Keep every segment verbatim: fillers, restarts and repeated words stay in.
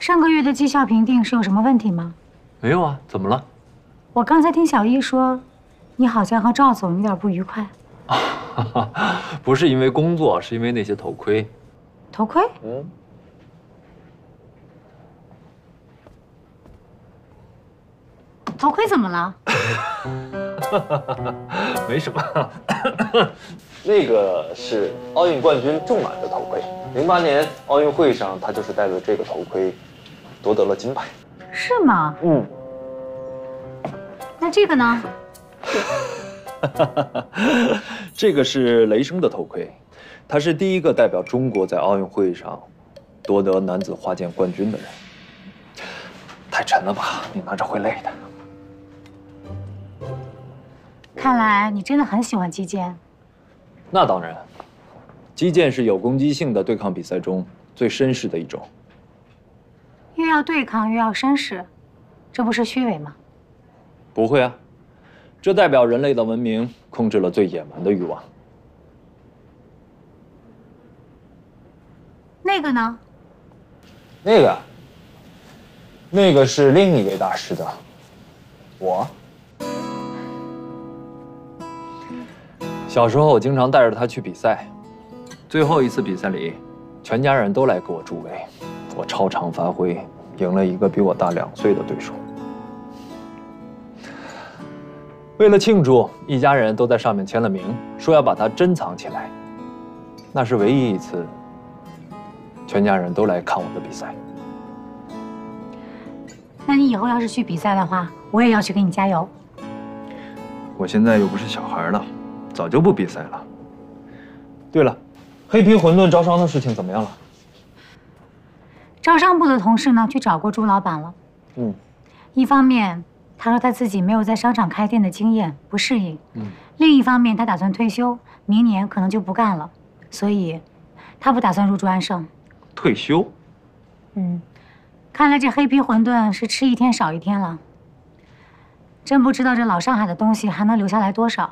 上个月的绩效评定是有什么问题吗？没有啊，怎么了？我刚才听小易说，你好像和赵总有点不愉快。不是因为工作，是因为那些头盔。头盔？嗯。头盔怎么了？没什么。那个是奥运冠军仲满的头盔。 零八年奥运会上，他就是戴着这个头盔，夺得了金牌。是吗？嗯。那这个呢？这个是雷声的头盔，他是第一个代表中国在奥运会上夺得男子花剑冠军的人。太沉了吧，你拿着会累的。看来你真的很喜欢击剑。那当然。 击剑是有攻击性的对抗比赛中最绅士的一种。越要对抗越要绅士，这不是虚伪吗？不会啊，这代表人类的文明控制了最野蛮的欲望。那个呢？那个，那个是另一位大师的，我。 小时候我经常带着他去比赛。 最后一次比赛里，全家人都来给我助威，我超常发挥，赢了一个比我大两岁的对手。为了庆祝，一家人都在上面签了名，说要把它珍藏起来。那是唯一一次，全家人都来看我的比赛。那你以后要是去比赛的话，我也要去给你加油。我现在又不是小孩了，早就不比赛了。对了。 黑皮馄饨招商的事情怎么样了？招商部的同事呢，去找过朱老板了。嗯，一方面他说他自己没有在商场开店的经验，不适应；嗯，另一方面他打算退休，明年可能就不干了，所以他不打算入驻安盛。退休？嗯，看来这黑皮馄饨是吃一天少一天了。真不知道这老上海的东西还能留下来多少。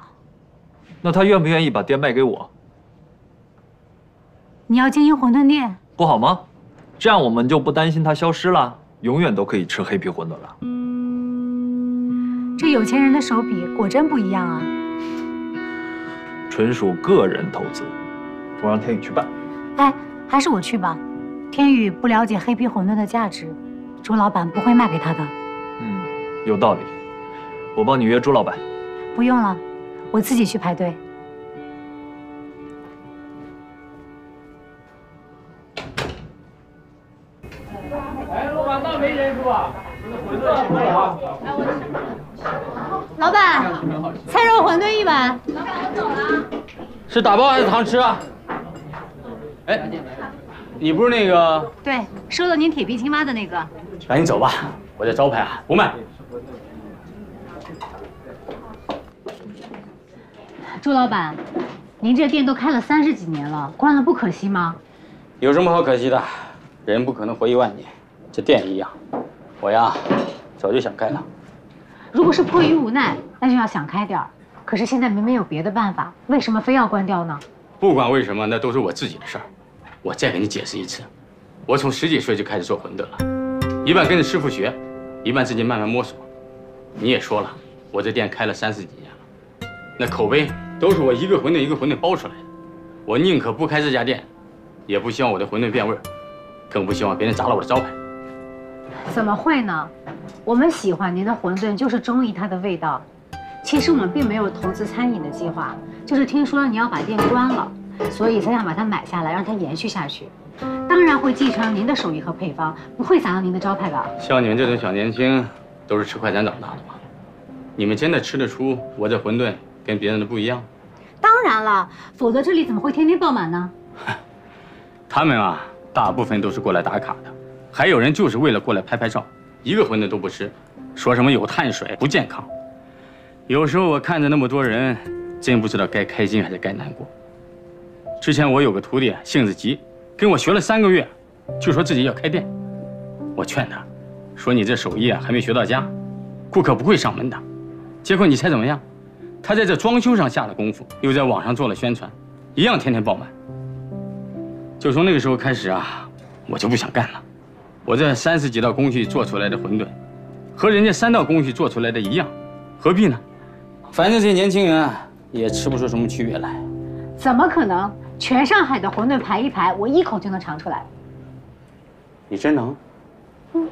那他愿不愿意把店卖给我？ 你要经营馄饨店不好吗？这样我们就不担心它消失了，永远都可以吃黑皮馄饨了。这有钱人的手笔果真不一样啊！纯属个人投资，我让天宇去办。哎，还是我去吧。天宇不了解黑皮馄饨的价值，朱老板不会卖给他的。嗯，有道理。我帮你约朱老板。不用了，我自己去排队。 老板，菜肉馄饨一碗。老板，我走了。是打包还是堂吃啊？哎，你不是那个？对，收到您铁皮青蛙的那个。赶紧走吧，我这招牌啊不卖。朱老板，您这店都开了三十几年了，关了不可惜吗？有什么好可惜的？人不可能活一万年，这店一样。我呀，早就想开了。如果是迫于无奈，那就要想开点儿。可是现在明明有别的办法，为什么非要关掉呢？不管为什么，那都是我自己的事儿。我再给你解释一次，我从十几岁就开始做馄饨了，一半跟着师傅学，一半自己慢慢摸索。你也说了，我这店开了三十几年了，那口碑都是我一个馄饨一个馄饨包出来的。我宁可不开这家店，也不希望我的馄饨变味儿，更不希望别人砸了我的招牌。怎么会呢？我们喜欢您的馄饨，就是中意它的味道。其实我们并没有投资餐饮的计划，就是听说你要把店关了，所以才想把它买下来，让它延续下去。当然会继承您的手艺和配方，不会砸到您的招牌吧？像你们这种小年轻，都是吃快餐长大的嘛，你们真的吃得出我这馄饨跟别人的不一样？当然了，否则这里怎么会天天爆满呢？他们啊，大部分都是过来打卡的，还有人就是为了过来拍拍照，一个馄饨都不吃，说什么有碳水不健康。 有时候我看着那么多人，真不知道该开心还是该难过。之前我有个徒弟性子急，跟我学了三个月，就说自己要开店。我劝他，说你这手艺啊还没学到家，顾客不会上门的。结果你猜怎么样？他在这装修上下了功夫，又在网上做了宣传，一样天天爆满。就从那个时候开始啊，我就不想干了。我这三十几道工序做出来的馄饨，和人家三道工序做出来的一样，何必呢？ 反正这些年轻人啊，也吃不出什么区别来。怎么可能？全上海的馄饨排一排，我一口就能尝出来。你真能？嗯。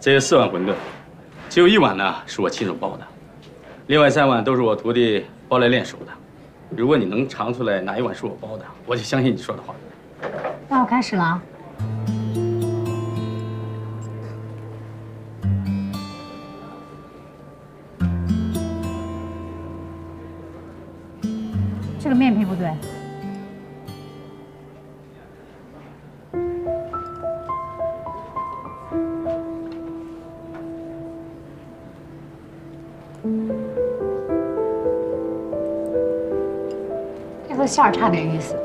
这有四碗馄饨，只有一碗呢是我亲手包的，另外三碗都是我徒弟包来练手的。如果你能尝出来哪一碗是我包的，我就相信你说的话。那我开始了啊。 这个面皮不对，这个馅儿差点意思。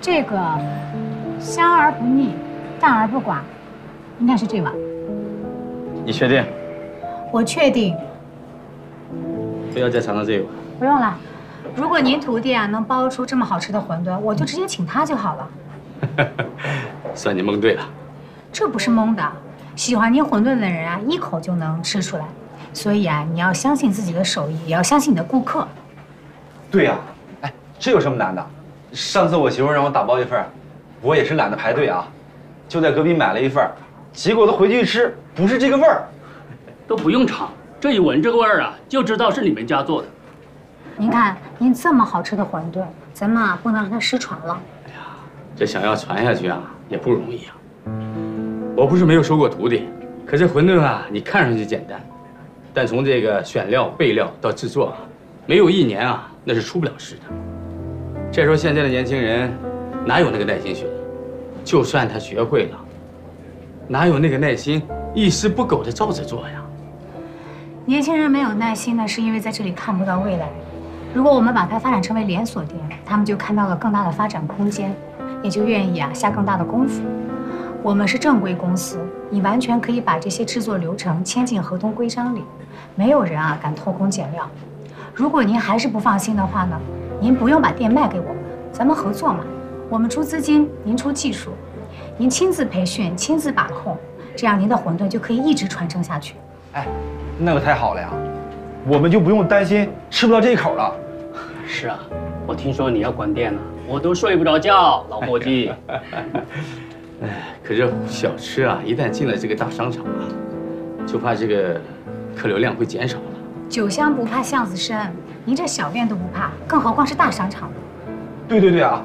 这个香而不腻，淡而不寡，应该是这碗。你确定？我确定。不要再尝尝这一碗。不用了，如果您徒弟啊能包出这么好吃的馄饨，我就直接请他就好了。算你蒙对了。这不是蒙的，喜欢您馄饨的人啊，一口就能吃出来。所以啊，你要相信自己的手艺，也要相信你的顾客。对呀，哎，这有什么难的？ 上次我媳妇让我打包一份，我也是懒得排队啊，就在隔壁买了一份，结果都回去一吃，不是这个味儿，都不用尝，这一闻这个味儿啊，就知道是你们家做的。您看，您这么好吃的馄饨，咱们啊不能让它失传了。哎呀，这想要传下去啊，也不容易啊。我不是没有收过徒弟，可这馄饨啊，你看上去简单，但从这个选料、备料到制作，没有一年啊，那是出不了师的。 再说现在的年轻人，哪有那个耐心学？就算他学会了，哪有那个耐心一丝不苟的照着做呀？年轻人没有耐心呢，是因为在这里看不到未来。如果我们把它发展成为连锁店，他们就看到了更大的发展空间，也就愿意啊下更大的功夫。我们是正规公司，你完全可以把这些制作流程签进合同规章里，没有人啊敢偷工减料。如果您还是不放心的话呢？ 您不用把店卖给我们，咱们合作嘛。我们出资金，您出技术，您亲自培训，亲自把控，这样您的馄饨就可以一直传承下去。哎，那个太好了呀，我们就不用担心吃不到这一口了。是啊，我听说你要关店了，我都睡不着觉，老伙计。哎，可是小吃啊，一旦进了这个大商场啊，就怕这个客流量会减少了。酒香不怕巷子深。 您这小店都不怕，更何况是大商场呢？对对对啊，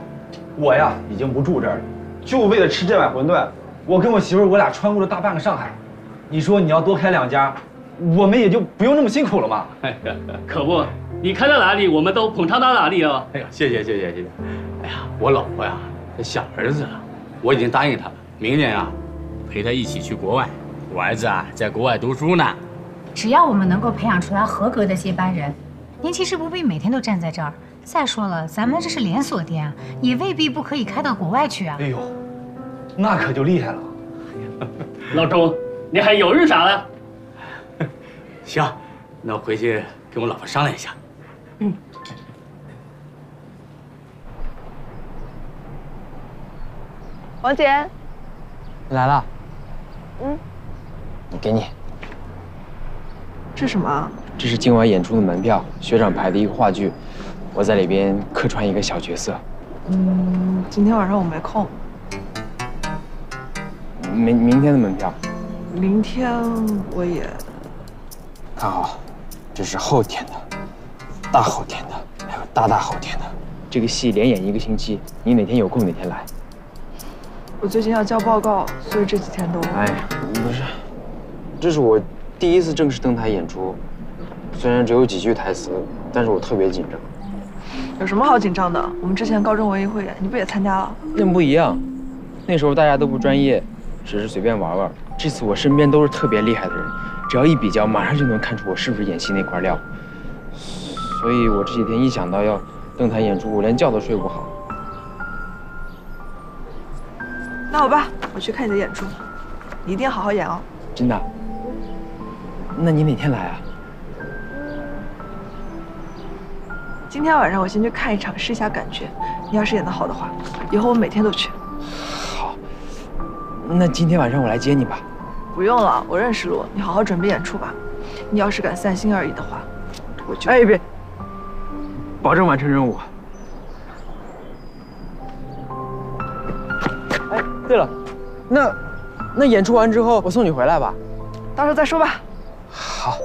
我呀已经不住这儿了，就为了吃这碗馄饨，我跟我媳妇我俩穿过了大半个上海。你说你要多开两家，我们也就不用那么辛苦了嘛。可不，你开到哪里，我们都捧场到哪里啊！哎呀，谢谢谢谢谢谢。哎呀，我老婆呀，这小儿子啊，我已经答应他了，明年啊，陪他一起去国外。我儿子啊，在国外读书呢。只要我们能够培养出来合格的接班人，您其实不必每天都站在这儿。再说了，咱们这是连锁店啊，也未必不可以开到国外去啊。哎呦，那可就厉害了。老钟，你还犹豫啥了？行，那我回去跟我老婆商量一下。嗯。 王姐，你来了。嗯，你给你。这什么？这是今晚演出的门票，学长排的一个话剧，我在里边客串一个小角色。嗯，今天晚上我没空。明明天的门票？明天我也。看好，这是后天的，大后天的，还有大大后天的。这个戏连演一个星期，你哪天有空哪天来。 我最近要交报告，所以这几天都……哎呀，不是，这是我第一次正式登台演出，虽然只有几句台词，但是我特别紧张。有什么好紧张的？我们之前高中文艺汇演，你不也参加了？那不一样，那时候大家都不专业，只是随便玩玩。这次我身边都是特别厉害的人，只要一比较，马上就能看出我是不是演戏那块料。所以我这几天一想到要登台演出，我连觉都睡不好。 那好吧，我去看你的演出，你一定要好好演哦。真的？那你哪天来啊？今天晚上我先去看一场，试一下感觉。你要是演得好的话，以后我每天都去。好，那今天晚上我来接你吧。不用了，我认识路，你好好准备演出吧。你要是敢三心二意的话，我就……哎，别！保证完成任务。 对了，那那演出完之后，我送你回来吧，到时候再说吧。好。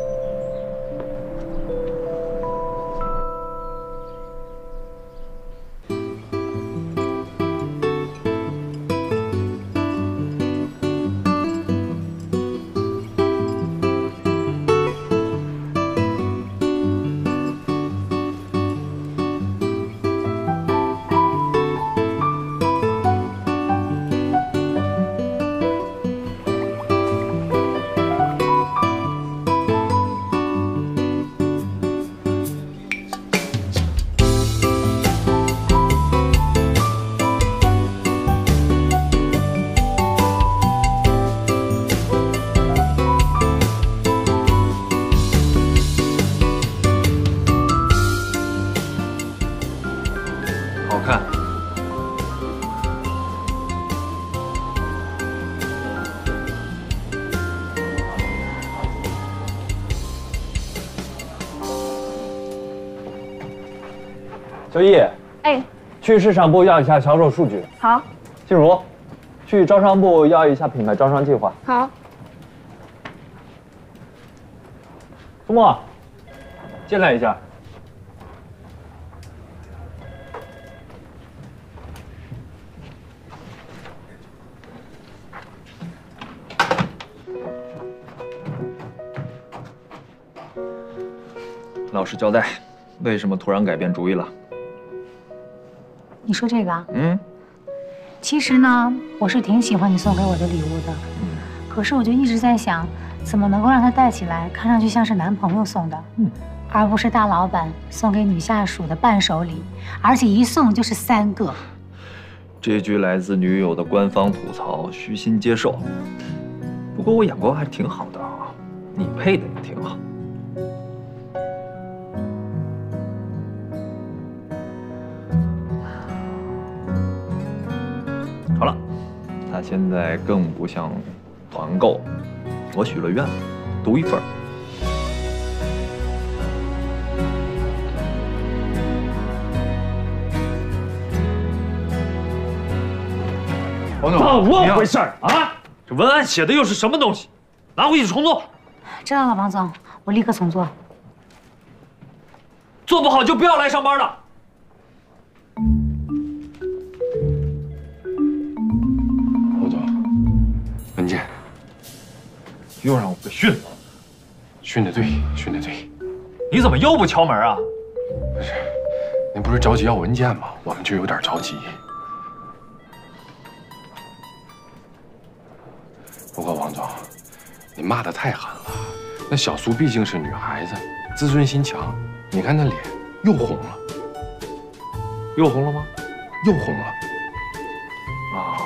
小易，哎，去市场部要一下销售数据。好。静茹，去招商部要一下品牌招商计划。好。周末，进来一下。老实交代，为什么突然改变主意了？ 你说这个啊？嗯，其实呢，我是挺喜欢你送给我的礼物的，可是我就一直在想，怎么能够让它戴起来，看上去像是男朋友送的，嗯，而不是大老板送给女下属的伴手礼，而且一送就是三个。这句来自女友的官方吐槽，虚心接受。不过我眼光还挺好的啊，你配的也挺好。 好了，他现在更不像团购。我许了愿，独一份。王总，怎么回事啊？这文案写的又是什么东西？拿回去重做。知道了，王总，我立刻重做。做不好就不要来上班了。 文件，又让我被训了，训得对，训得对。你怎么又不敲门啊？不是，您不是着急要文件吗？我们就有点着急。你骂得太狠了。那小苏毕竟是女孩子，自尊心强，你看那脸又红了，又红了吗？又红了。啊！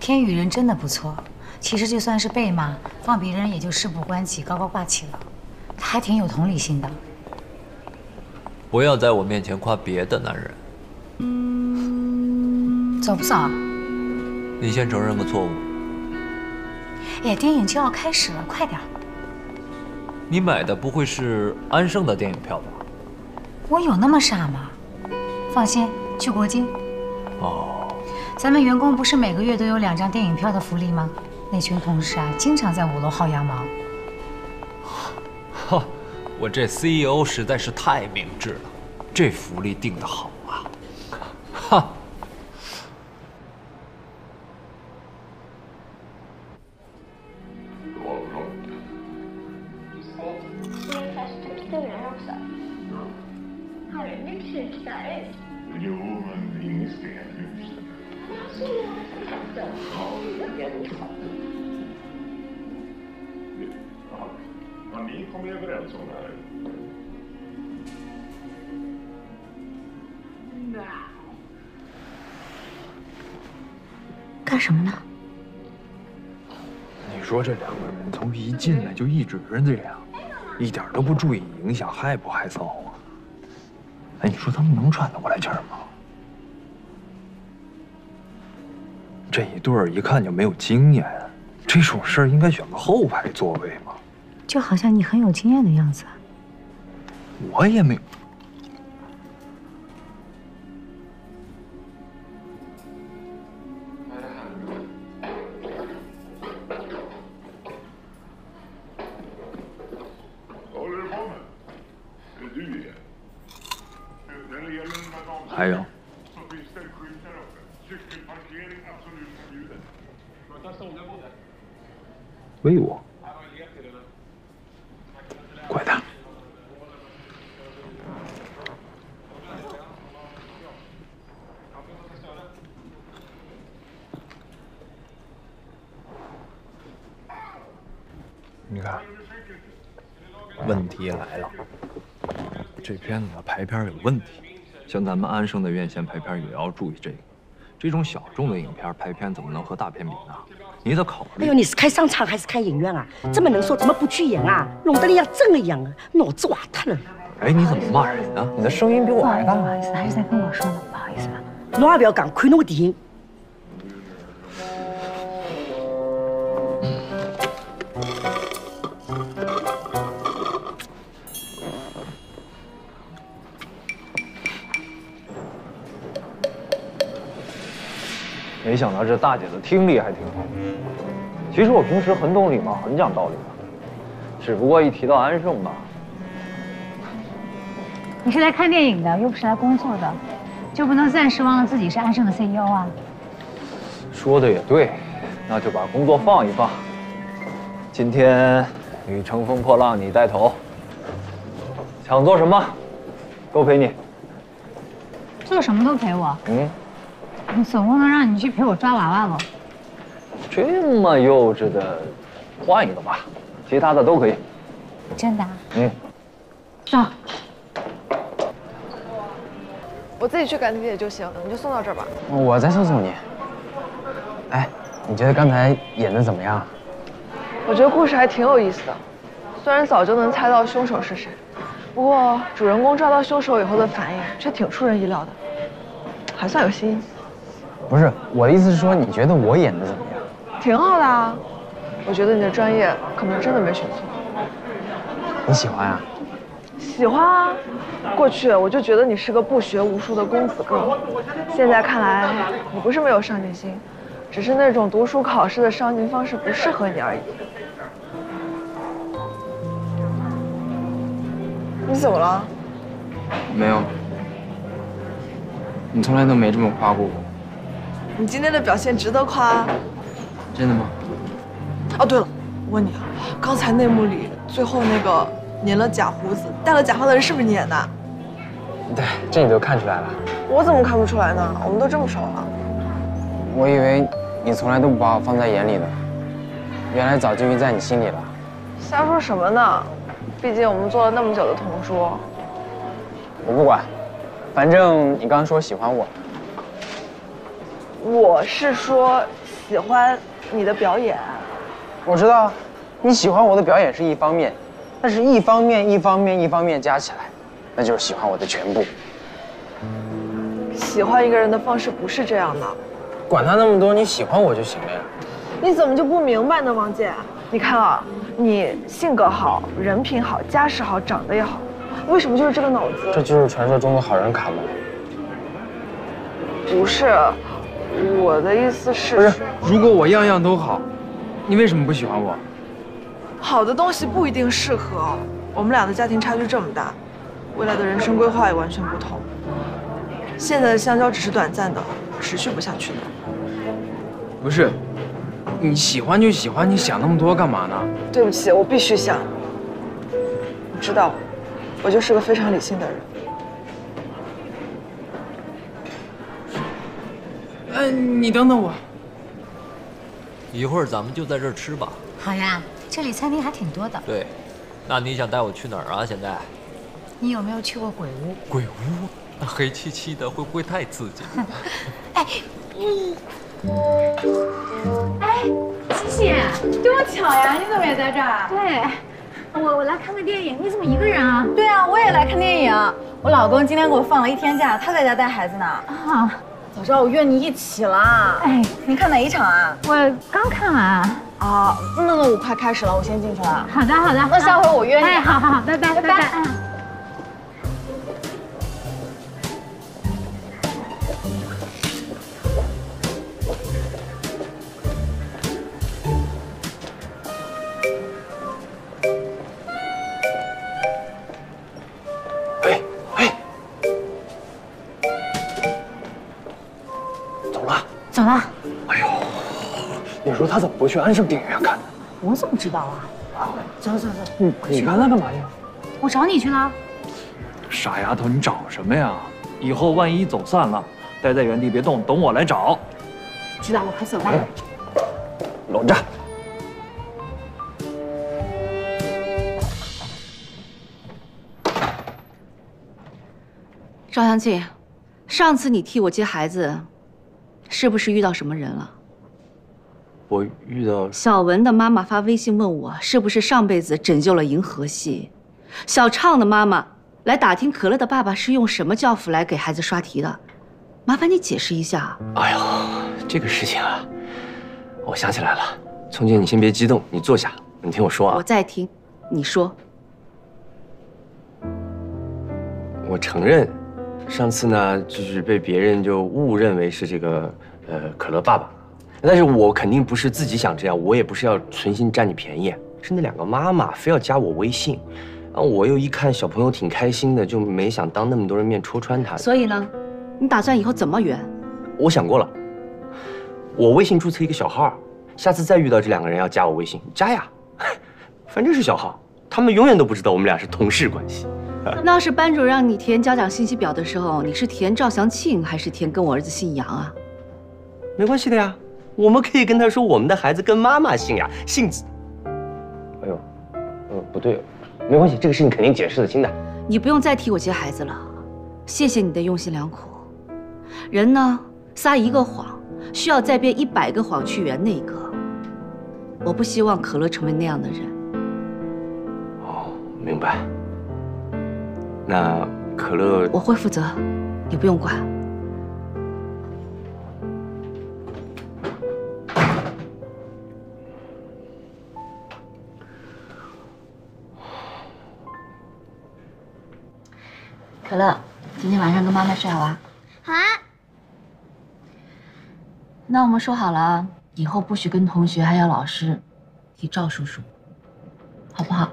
天宇人真的不错，其实就算是被骂，放别人也就事不关己，高高挂起了。他还挺有同理心的。不要在我面前夸别的男人。走不走？你先承认个错误。哎，电影就要开始了，快点。你买的不会是安盛的电影票吧？我有那么傻吗？放心，去国金。哦。 咱们员工不是每个月都有两张电影票的福利吗？那群同事啊，经常在五楼薅羊毛。哈，我这 C E O 实在是太明智了，这福利定得好啊！哈。 干什么呢？你说这两个人从一进来就一直这样，一点都不注意影响，害不害臊啊？哎，你说他们能喘得过来气儿吗？这一对儿一看就没有经验，这种事儿应该选个后排座位嘛。就好像你很有经验的样子。我也没有。 还有，喂我，怪他。你看，问题来了，这片子的排片有问题。 像咱们安盛的院线排片也要注意这个，这种小众的影片排片怎么能和大片比呢？你得考虑。哎呦，你是开商场还是开影院啊？这么能说，怎么不去演啊？弄得你像真的一样啊，脑子瓦特了。哎，你怎么骂人呢？你的声音比我还大。不好意思，还是在跟我说呢，不好意思啊。侬也不要讲，看侬个电影。没想到这大姐的听力还挺好。其实我平时很懂礼貌，很讲道理的，只不过一提到安盛吧。你是来看电影的，又不是来工作的，就不能暂时忘了自己是安盛的 C E O 啊？说的也对，那就把工作放一放。今天你乘风破浪，你带头，想做什么，都陪你。做什么都陪我？嗯。 你总不能让你去陪我抓娃娃吧？这么幼稚的，换一个吧，其他的都可以。真的？嗯。走，我自己去赶地铁就行，你就送到这儿吧。我再送送你。哎，你觉得刚才演的怎么样？我觉得故事还挺有意思的，虽然早就能猜到凶手是谁，不过主人公抓到凶手以后的反应却挺出人意料的，还算有新意。不是，我的意思是说，你觉得我演的怎么样？挺好的啊，我觉得你的专业可能真的没选错。你喜欢啊？喜欢啊，过去我就觉得你是个不学无术的公子哥，现在看来你不是没有上进心，只是那种读书考试的上进方式不适合你而已。 你怎么了？没有，你从来都没这么夸过我。你今天的表现值得夸啊。真的吗？哦，对了，我问你啊，刚才那幕里最后那个粘了假胡子、戴了假发的人是不是你演的？对，这你都看出来了。我怎么看不出来呢？我们都这么熟了。我以为你从来都不把我放在眼里的，原来早就印在你心里了。瞎说什么呢？ 毕竟我们做了那么久的同桌，我不管，反正你刚说喜欢我，我是说喜欢你的表演。我知道，你喜欢我的表演是一方面，但是一方面一方面一方面加起来，那就是喜欢我的全部。喜欢一个人的方式不是这样的，管他那么多，你喜欢我就行了呀。你怎么就不明白呢，王姐？ 你看啊，你性格好，人品好，家世好，长得也好，为什么就是这个脑子？这就是传说中的好人卡吗？不是，我的意思是，不是，如果我样样都好，你为什么不喜欢我？好的东西不一定适合，我们俩的家庭差距这么大，未来的人生规划也完全不同。现在的相交只是短暂的，持续不下去的。不是。 你喜欢就喜欢，你想那么多干嘛呢？对不起，我必须想。我知道，我就是个非常理性的人。哎，你等等我，一会儿咱们就在这儿吃吧。好呀，这里餐厅还挺多的。对，那你想带我去哪儿啊？现在？你有没有去过鬼屋？鬼屋？那黑漆漆的，会不会太刺激？哎，嗯。 哎，西西，这么巧呀，你怎么也在这儿？对，我我来看个电影，你怎么一个人啊？对啊，我也来看电影。我老公今天给我放了一天假，他在家带孩子呢。啊，早知道我约你一起啦。哎，你看哪一场啊？我刚看完。啊，那那我快开始了，我先进去了。好的好的，那下回我约你。哎，好好好，拜拜拜拜。他怎么不去安盛电影院看呢？我怎么知道啊？走走走，你你刚才干嘛去？我找你去了。傻丫头，你找什么呀？以后万一走散了，待在原地别动，等我来找。知道了，快走吧。老张。 赵香庆，上次你替我接孩子，是不是遇到什么人了？ 我遇到小文的妈妈发微信问我，是不是上辈子拯救了银河系？小畅的妈妈来打听可乐的爸爸是用什么教辅来给孩子刷题的，麻烦你解释一下。哎呦，这个事情啊，我想起来了。从前你先别激动，你坐下，你听我说啊。我在听，你说。我承认，上次呢，就是被别人就误认为是这个呃可乐爸爸。 但是我肯定不是自己想这样，我也不是要存心占你便宜，是那两个妈妈非要加我微信，然后我又一看小朋友挺开心的，就没想当那么多人面戳穿他。所以呢，你打算以后怎么圆？我想过了，我微信注册一个小号，下次再遇到这两个人要加我微信，加呀，反正是小号，他们永远都不知道我们俩是同事关系。那要是班主任让你填家长信息表的时候，你是填赵祥庆还是填跟我儿子姓杨啊？没关系的呀。 我们可以跟他说，我们的孩子跟妈妈姓呀，姓……哎呦，嗯，不对，没关系，这个事情肯定解释得清的。你不用再替我接孩子了，谢谢你的用心良苦。人呢，撒一个谎，需要再编一百个谎去圆那个。我不希望可乐成为那样的人。哦，明白。那可乐，我会负责，你不用管。可乐，今天晚上跟妈妈睡好啊？好啊。那我们说好了啊，以后不许跟同学还有老师提赵叔叔，好不好？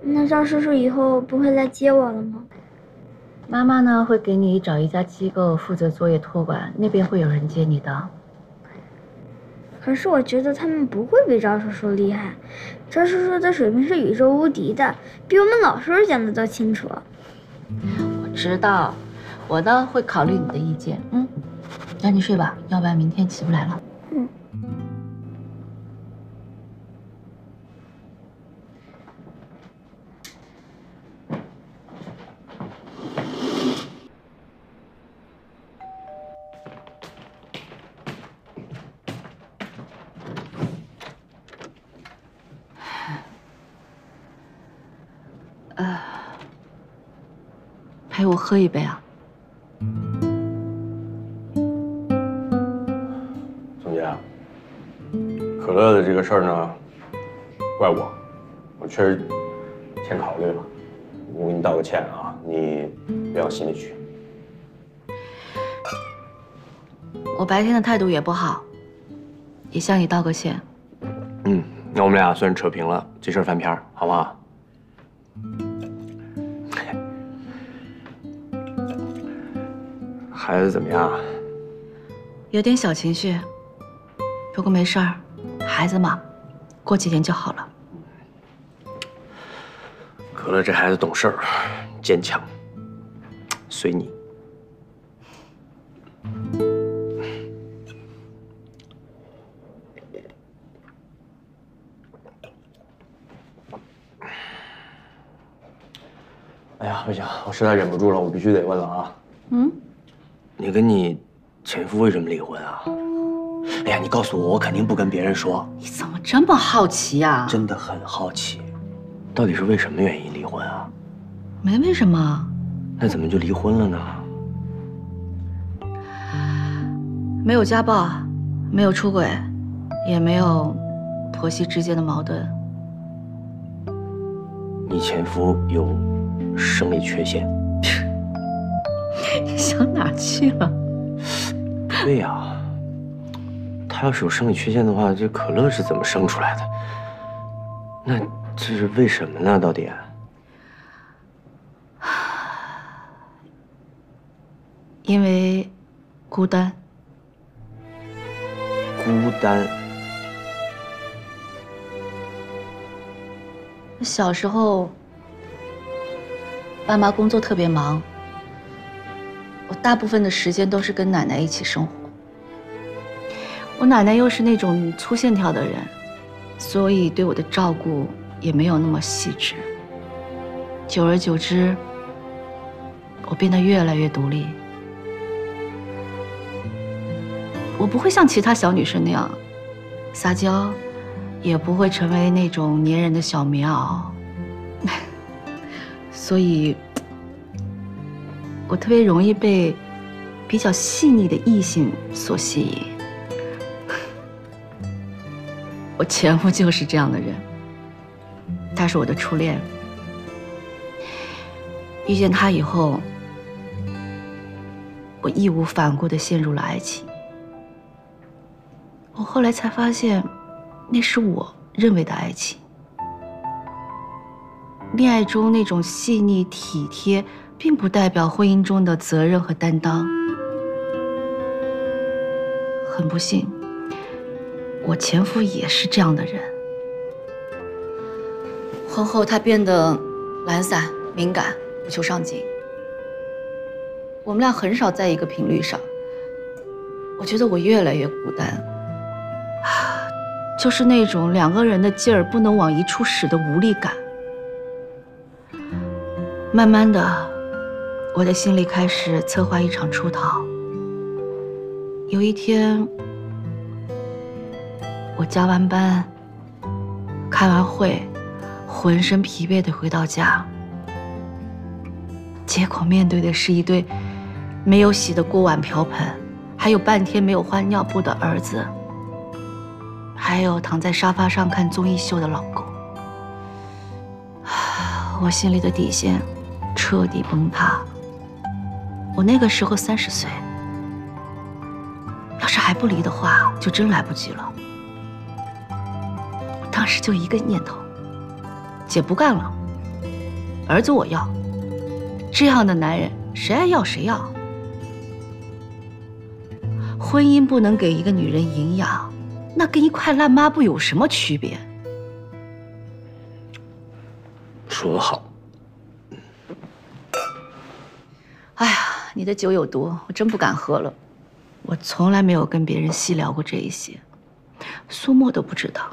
那赵叔叔以后不会来接我了吗？妈妈呢会给你找一家机构负责作业托管，那边会有人接你的。可是我觉得他们不会比赵叔叔厉害，赵叔叔的水平是宇宙无敌的，比我们老师讲的都清楚。我知道，我呢会考虑你的意见，嗯，让你睡吧，要不然明天起不来了。嗯。呃，陪我喝一杯啊，总监。可乐的这个事儿呢，怪我，我确实欠考虑了，我给你道个歉啊，你别往心里去。我白天的态度也不好，也向你道个歉。嗯，那我们俩算是扯平了，这事儿翻篇儿，好不好？孩子怎么样？有点小情绪，不过没事儿，孩子嘛，过几天就好了。可乐这孩子懂事儿，坚强，随你。哎呀，不行，我实在忍不住了，我必须得问了啊。嗯。你跟你前夫为什么离婚啊？哎呀，你告诉我，我肯定不跟别人说。你怎么这么好奇呀？真的很好奇，到底是为什么原因离婚啊？没为什么。那怎么就离婚了呢？没有家暴，没有出轨，也没有婆媳之间的矛盾。你前夫有生理缺陷。你想哪去了？对呀、啊，他要是有生理缺陷的话，这可乐是怎么生出来的？那这是为什么呢？到底？因为孤单。孤单。小时候，爸妈工作特别忙。我大部分的时间都是跟奶奶一起生活。我奶奶又是那种粗线条的人，所以对我的照顾也没有那么细致。久而久之，我变得越来越独立。我不会像其他小女生那样撒娇，也不会成为那种粘人的小棉袄。所以。我特别容易被比较细腻的异性所吸引，我前夫就是这样的人，他是我的初恋。遇见他以后，我义无反顾地陷入了爱情。我后来才发现，那是我认为的爱情。恋爱中那种细腻体贴，并不代表婚姻中的责任和担当。很不幸，我前夫也是这样的人。婚后他变得懒散、敏感、不求上进。我们俩很少在一个频率上。我觉得我越来越孤单，就是那种两个人的劲儿不能往一处使的无力感。慢慢的。我的心里开始策划一场出逃。有一天，我加完班、开完会，浑身疲惫地回到家，结果面对的是一堆没有洗的锅碗瓢盆，还有半天没有换尿布的儿子，还有躺在沙发上看综艺秀的老公。我心里的底线彻底崩塌。我那个时候三十岁，要是还不离的话，就真来不及了。我当时就一个念头，姐不干了，儿子我要。这样的男人，谁爱要谁要。婚姻不能给一个女人营养，那跟一块烂抹布有什么区别？说得好。 哎呀，你的酒有毒，我真不敢喝了。我从来没有跟别人细聊过这一些，苏沫都不知道。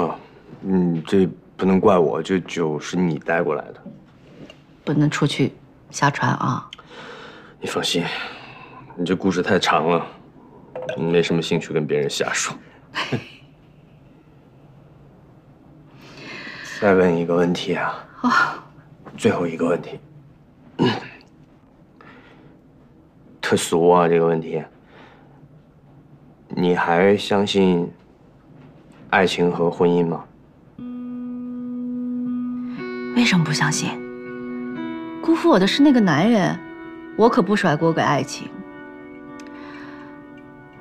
啊，嗯，这不能怪我，这酒是你带过来的，不能出去瞎传啊。你放心，你这故事太长了，没什么兴趣跟别人瞎说。再问一个问题啊，哦，最后一个问题。 特俗啊，这个问题。你还相信爱情和婚姻吗？为什么不相信？辜负我的是那个男人，我可不甩锅给爱情。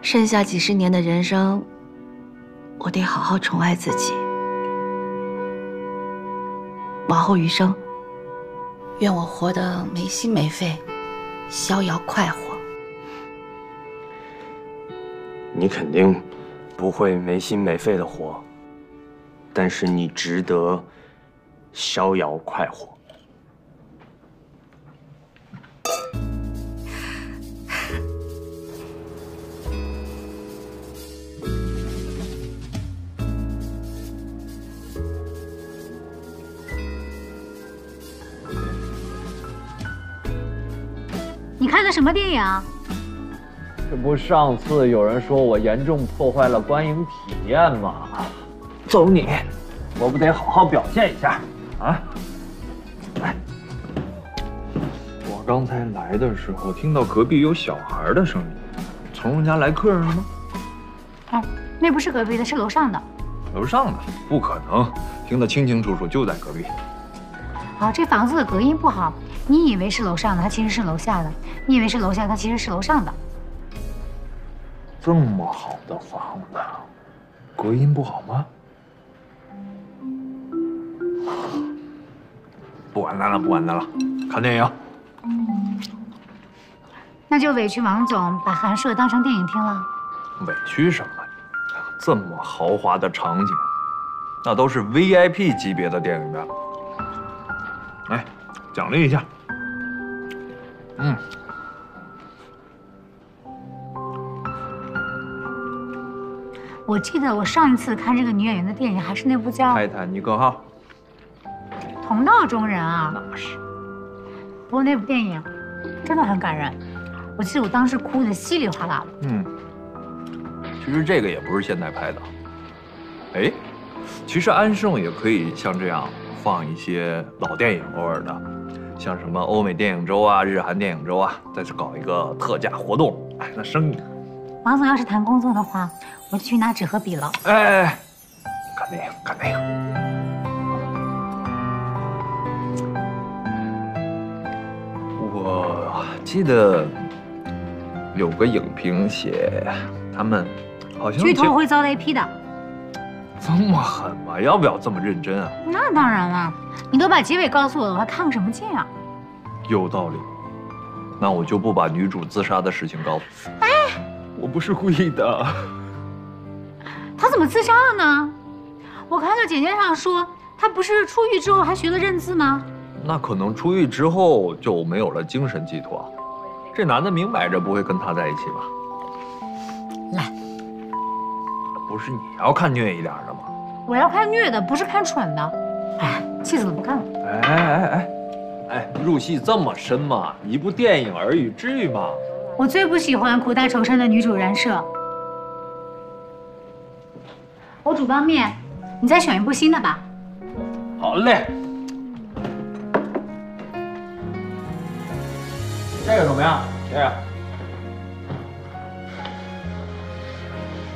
剩下几十年的人生，我得好好宠爱自己。往后余生，愿我活得没心没肺。 逍遥快活，你肯定不会没心没肺的活，但是你值得逍遥快活。你看的什么电影？这不上次有人说我严重破坏了观影体验吗？揍你！我不得好好表现一下啊！来，我刚才来的时候听到隔壁有小孩的声音，从人家来客人了吗？哎，那不是隔壁的，是楼上的。楼上的不可能，听得清清楚楚，就在隔壁。好，这房子的隔音不好。 你以为是楼上的，它其实是楼下的；你以为是楼下，它其实是楼上的。这么好的房子，隔音不好吗？不管他了，不管他了，看电影。那就委屈王总把寒舍当成电影厅了。委屈什么？这么豪华的场景，那都是 V I P 级别的电影院。来，奖励一下。 嗯，我记得我上一次看这个女演员的电影还是那部叫《泰坦尼克号》。同道中人啊，那是。不过那部电影真的很感人，我记得我当时哭得稀里哗啦的。嗯，其实这个也不是现代拍的。哎，其实安盛也可以像这样放一些老电影，偶尔的。 像什么欧美电影周啊、日韩电影周啊，再去搞一个特价活动，哎，那生意。王总要是谈工作的话，我就去拿纸和笔了。哎哎哎，看电影，看电影。我记得有个影评写他们好像巨头会遭雷劈的。这么狠吗？要不要这么认真啊？那当然了。 你都把结尾告诉我了，我还看个什么劲啊？有道理，那我就不把女主自杀的事情告诉你。哎，我不是故意的。她怎么自杀了呢？我看到简介上说，她不是出狱之后还学了认字吗？那可能出狱之后就没有了精神寄托。这男的明摆着不会跟她在一起吧？来，不是你要看虐一点的吗？我要看虐的，不是看蠢的。 哎，气死了，不看了。哎哎哎，哎，入戏这么深吗？一部电影而已，至于吗？我最不喜欢苦大仇深的女主人设。我煮方面，你再选一部新的吧。好嘞。这个怎么样？这个，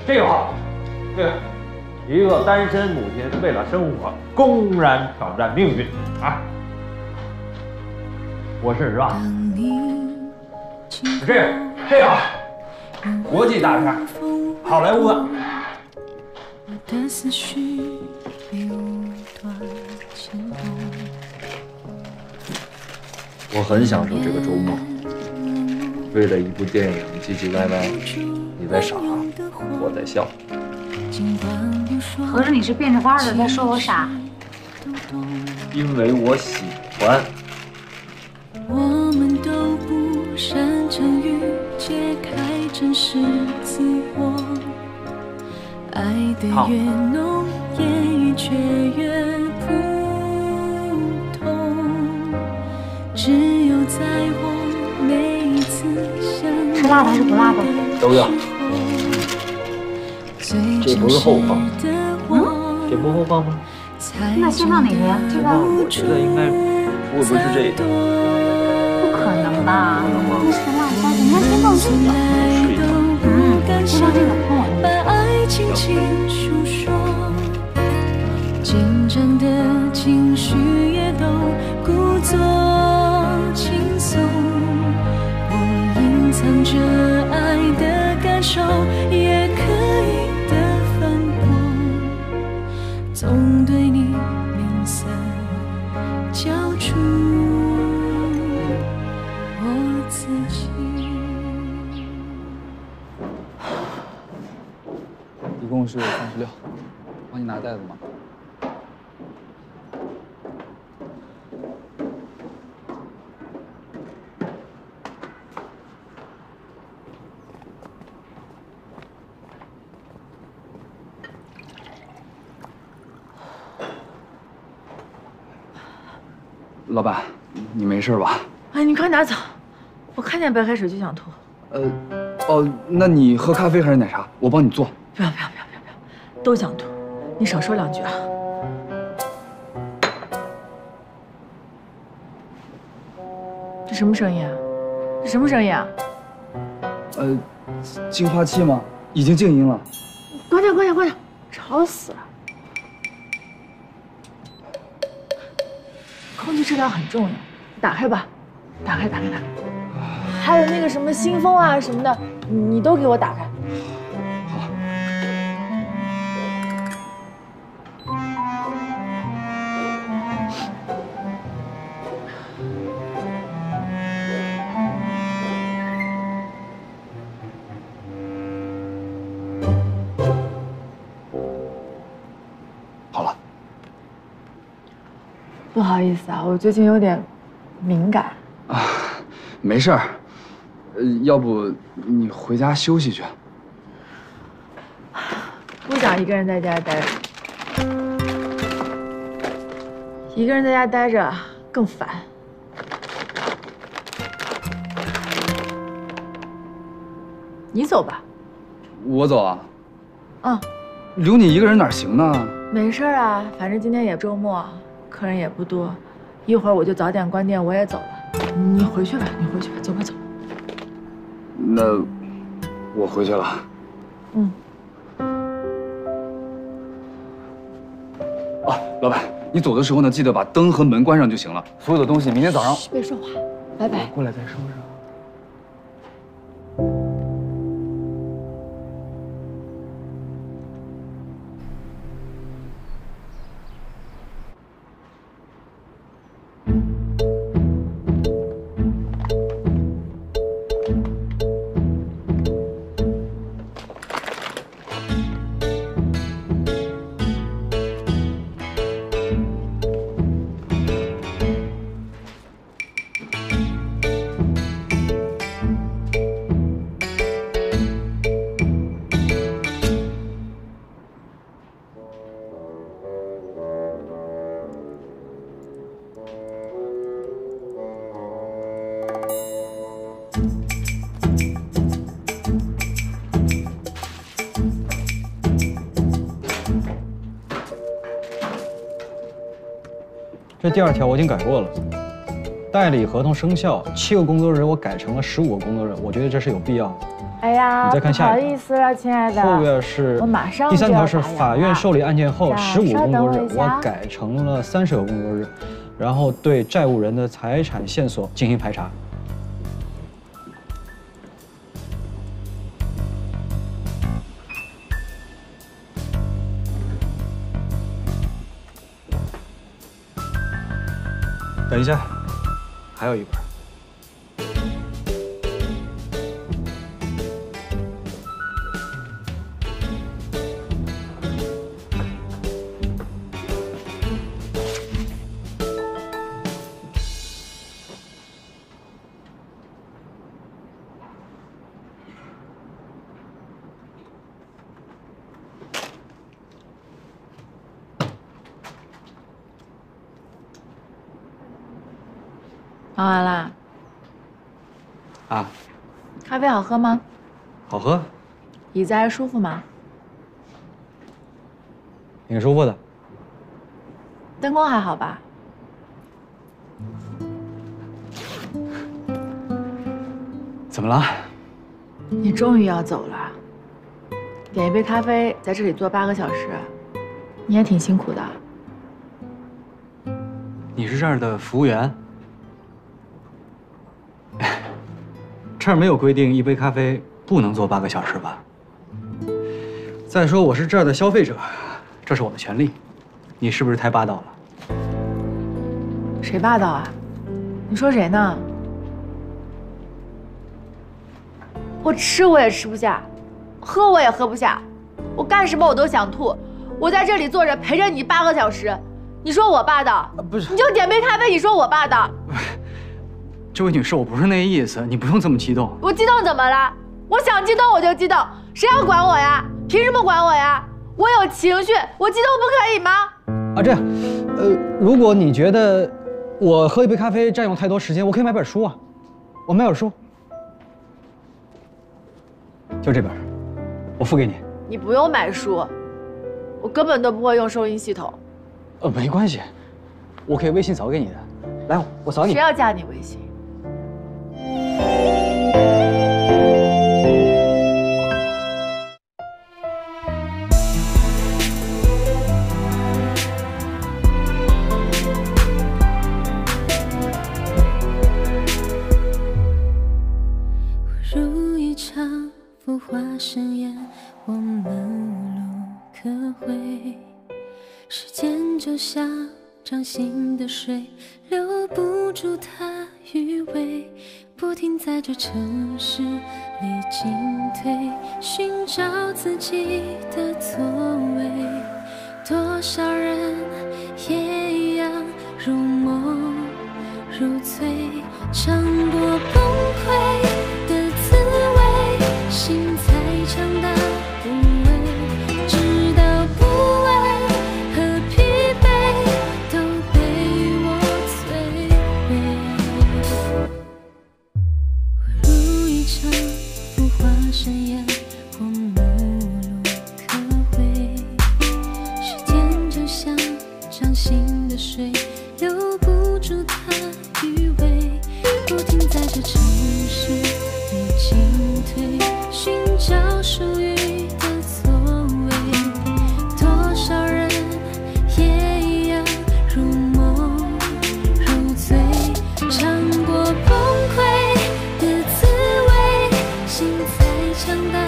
这个好，这个。 一个单身母亲为了生活，公然挑战命运啊！我试试啊。这个这个啊，国际大片，好莱坞的。我很享受这个周末，为了一部电影唧唧歪歪，你在傻，我在笑。合着你是变着法的在说我傻？因为我喜欢。 好。吃辣的还是不辣的？都要。这不是后放吗？嗯？这不后放吗？那先放哪个呀？这个？我觉得应该不会不是这个。不可能吧？那是辣椒，人家先放这个。试一下。嗯，先放这个，看我。 轻轻诉说，紧张的情绪也都故作轻松。我隐藏着爱的感受，也可以的反驳，总对你面色焦灼。我自己。 一共是三十六，帮你拿袋子吗？老板，你没事吧？哎，你快拿走，我看见白开水就想吐。呃，哦，那你喝咖啡还是奶茶？我帮你做。不要不要。 都想吐，你少说两句啊！这什么声音啊？这什么声音啊？呃，净化器吗？已经静音了。关掉，关掉，关掉！吵死了。空气质量很重要，打开吧，打开，打开，打开。还有那个什么新风啊什么的，你都给我打开。 不好意思啊，我最近有点敏感啊，没事儿，呃，要不你回家休息去？不想一个人在家待着，一个人在家待着更烦。你走吧。我走啊？嗯。留你一个人哪行呢？没事儿啊，反正今天也周末。 客人也不多，一会儿我就早点关店，我也走了。你回去吧，你回去吧，走吧走。那我回去了。嗯。啊，老板，你走的时候呢，记得把灯和门关上就行了。所有的东西明天早上。别说话，拜拜。过来再收拾。 这第二条我已经改过了，代理合同生效七个工作日，我改成了十五个工作日，我觉得这是有必要的。哎呀，你再看下一条，不好意思了，亲爱的。后边是，我马上。第三条是法院受理案件后十五工作日，我改成了三十个工作日，然后对债务人的财产线索进行排查。等一下，还有一本。 忙完啦？啊！咖啡好喝吗？好喝。椅子还舒服吗？挺舒服的。灯光还好吧？怎么了？你终于要走了。点一杯咖啡，在这里坐八个小时，你也挺辛苦的。你是这儿的服务员？ 这儿没有规定一杯咖啡不能坐八个小时吧？再说我是这儿的消费者，这是我的权利。你是不是太霸道了？谁霸道啊？你说谁呢？我吃我也吃不下，喝我也喝不下，我干什么我都想吐。我在这里坐着陪着你八个小时，你说我霸道？不是，你就点杯咖啡，你说我霸道？ 这位女士，我不是那意思，你不用这么激动。我激动怎么了？我想激动我就激动，谁要管我呀？凭什么管我呀？我有情绪，我激动不可以吗？啊，这样，呃，如果你觉得我喝一杯咖啡占用太多时间，我可以买本书啊，我买本书，就这本，我付给你。你不用买书，我根本都不会用收音系统。呃，没关系，我可以微信扫给你的。来，我扫你。谁要加你微信？ 如一场浮华盛宴，我们无路可回。时间就像掌心的水，留不住它余味。 不停在这城市里进退，寻找自己的座位。多少人也一样如梦如醉，尝过崩溃的滋味，心才尝到抚慰。直到不安和疲惫都被我摧毁。 浮华盛宴，我们无路可回。时间就像掌心的水，留不住它余味。不停在这城市里进退，寻找属于的座位。多少人也一样如梦如醉，尝过崩溃。 想到。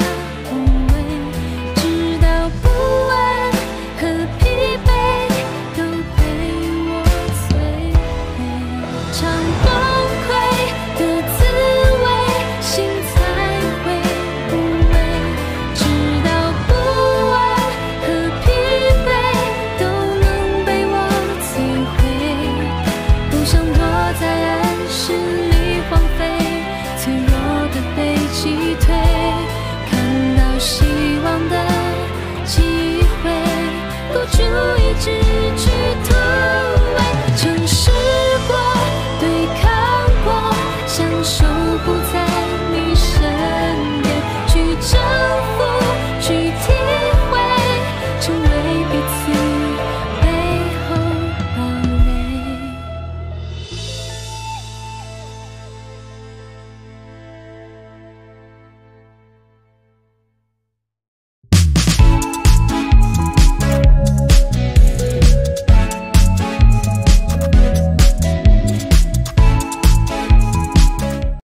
希望的机会，孤注一掷。